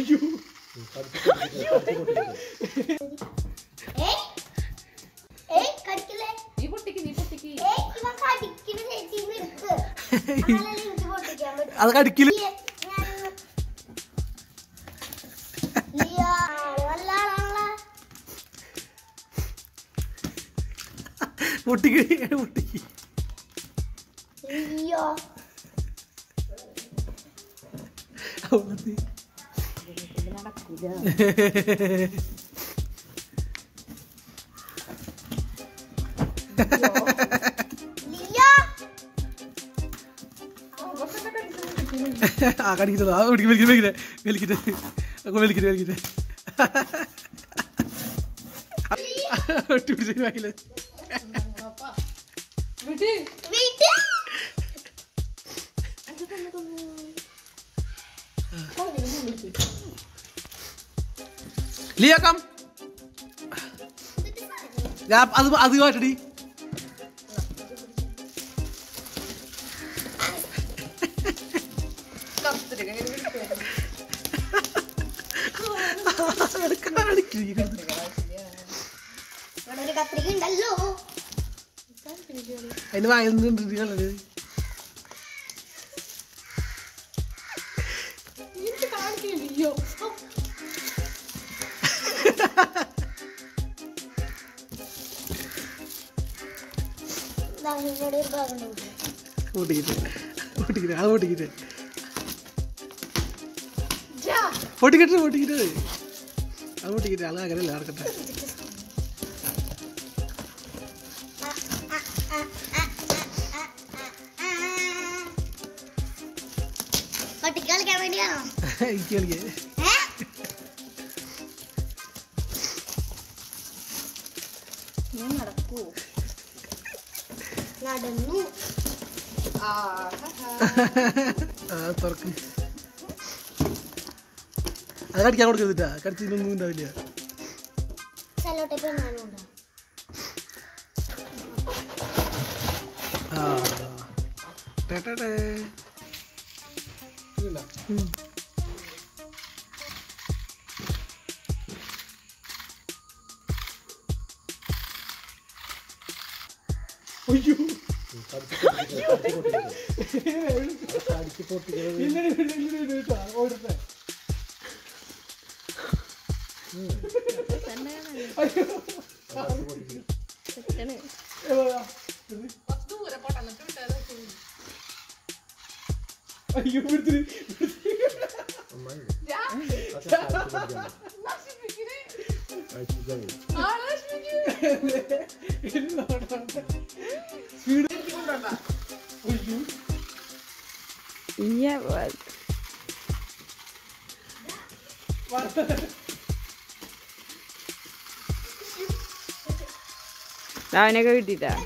you. Leah, come. Yeah, I'll go today. What do you do? I never did that.